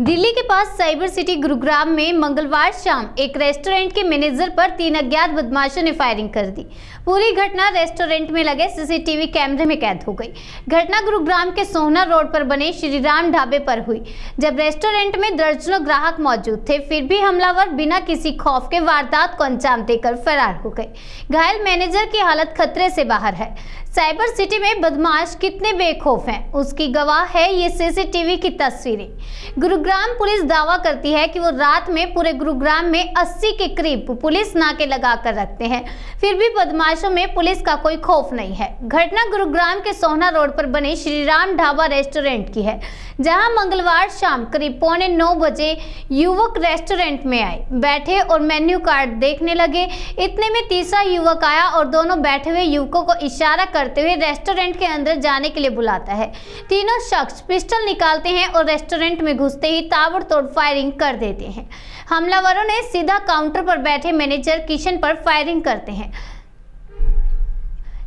दिल्ली के पास cyber city Gurugram में मंगलवार शाम एक रेस्टोरेंट के मैनेजर पर 3 अज्ञात बदमाशों ने फायरिंग कर दी। पूरी घटना रेस्टोरेंट में लगे सीसीटीवी कैमरे में कैद हो गई। घटना गुरुग्राम के सोहना रोड पर बने श्रीराम ढाबे पर हुई, जब रेस्टोरेंट में दर्जनों ग्राहक मौजूद थे। फिर भी हमलावर बिना किसी खौफ के वारदात को अंजाम देकर फरार हो गए। घायल मैनेजर की हालत खतरे से बाहर है। साइबर सिटी में बदमाश कितने बेखौफ हैं, उसकी गवाह है ये सीसीटीवी की तस्वीरें। गुरुग्राम पुलिस दावा करती है कि वो रात में पूरे गुरुग्राम में 80 के करीब पुलिस नाके लगा कर रखते हैं, फिर भी बदमाशों में पुलिस का कोई खौफ नहीं है। घटना गुरुग्राम के सोहना रोड पर बने श्रीराम ढाबा रेस्टोरेंट की है, जहां मंगलवार शाम करीब 9:15 बजे युवक रेस्टोरेंट में आए, बैठे और मेन्यू कार्ड देखने लगे। इतने में तीसरा युवक आया और दोनों बैठे हुए युवकों को इशारा करते हुए रेस्टोरेंट के अंदर जाने के लिए बुलाता है। तीनों शख्स पिस्टल निकालते हैं और रेस्टोरेंट में घुसते ही ताबड़तोड़ फायरिंग कर देते हैं। हमलावरों ने सीधा काउंटर पर बैठे मैनेजर किशन पर फायरिंग करते हैं,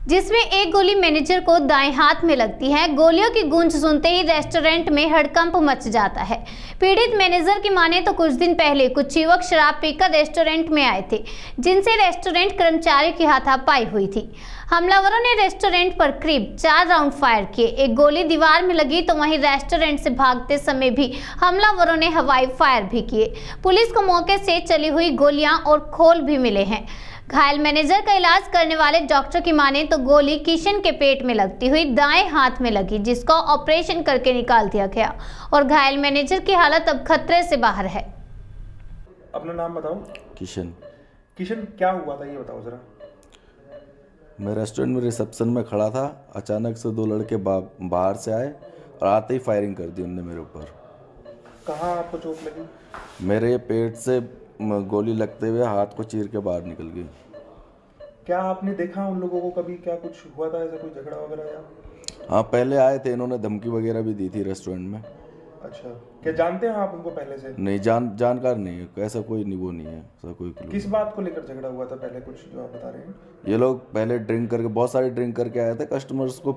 जिसमें एक गोली मैनेजर को दाएं हाथ में लगती है। गोलियों की गूंज सुनते ही रेस्टोरेंट में हड़कंप मच जाता है। पीड़ित मैनेजर की माने तो कुछ दिन पहले कुछ युवक शराब पीकर रेस्टोरेंट में आए थे, जिनसे रेस्टोरेंट कर्मचारियों की हाथापाई हुई थी। हमलावरों ने रेस्टोरेंट पर करीब 4 राउंड फायर किए। एक गोली दीवार में लगी तो वहीं रेस्टोरेंट से भागते समय भी हमलावरों ने हवाई फायर भी किए। पुलिस को मौके से चली हुई गोलियां और खोल भी मिले हैं। घायल मैनेजर का इलाज करने वाले डॉक्टर की माने तो गोली किशन के पेट में लगती हुई दाएं हाथ में लगी, जिसको ऑपरेशन करके निकाल दिया गया और घायल मैनेजर की हालत अब खतरे से बाहर है। अपना नाम बताओ। किशन, क्या हुआ था ये बताओ जरा। मैं रेस्टोरेंट में रिसेप्शन में खड़ा था, अचानक से 2 लड़के बाहर से आए और आते ही फायरिंग कर दी उनने मेरे ऊपर। कहाँ आपको चोट लगी? मेरे पेट से गोली लगते हुए हाथ को चीर के बाहर निकल गई। क्या आपने देखा उन लोगों को कभी, क्या कुछ हुआ था ऐसा, कोई झगड़ा वगैरह या? हाँ, पहले आए थे, इन्होंने धमकी वगैरह भी दी थी रेस्टोरेंट में। अच्छा, क्या जानते हैं आप उनको पहले से? नहीं, जानकार नहीं है, ऐसा कोई वो नहीं है, ऐसा कोई क्लू। किस बात को लेकर झगड़ा हुआ था पहले, कुछ जो आप बता रहे हैं? ये लोग पहले ड्रिंक करके, बहुत सारे ड्रिंक करके आए थे, कस्टमर्स को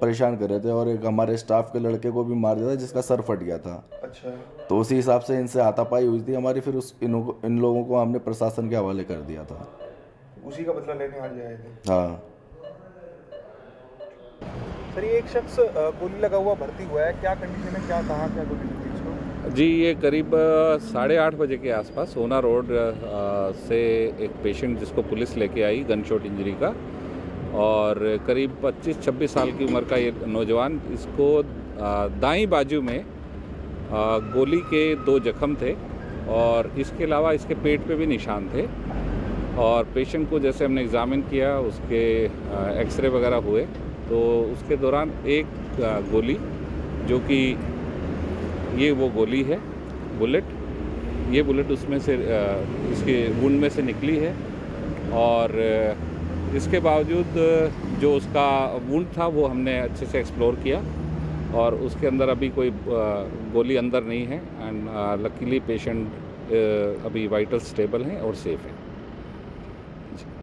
परेशान कर रहे थे और एक हमारे स्टाफ के लड़के को भी मार दिया था, जिसका सर फट गया था। अच्छा। तो उसी हिसाब से इनसे हाथापाई हुई थी हमारी, फिर इन लोगों को हमने प्रशासन के हवाले कर दिया था। उसी का बदला लेने आज आए थे। हाँ सर, ये एक शख्स गोली लगा हुआ भर्ती हुआ है, क्या कंडीशन है, क्या कहाँ क्या गोली लगी इसको? जी, ये करीब 8:30 बजे के आसपास सोना रोड से एक पेशेंट, जिसको पुलिस लेके आई गनशॉट इंजरी का, और करीब 25-26 साल की उम्र का ये नौजवान, इसको दाईं बाजू में गोली के 2 जख्म थे और इसके अलावा इसके पेट पे भी निशान थे। और पेशेंट को जैसे हमने एग्ज़ामिन किया, उसके एक्सरे वगैरह हुए, तो उसके दौरान एक गोली, जो कि ये वो गोली है बुलेट, ये बुलेट उसमें से इसके वुंड में से निकली है। और इसके बावजूद जो उसका वुंड था वो हमने अच्छे से एक्सप्लोर किया और उसके अंदर अभी कोई गोली अंदर नहीं है। एंड लकीली पेशेंट अभी वाइटल स्टेबल हैं और सेफ़ हैं।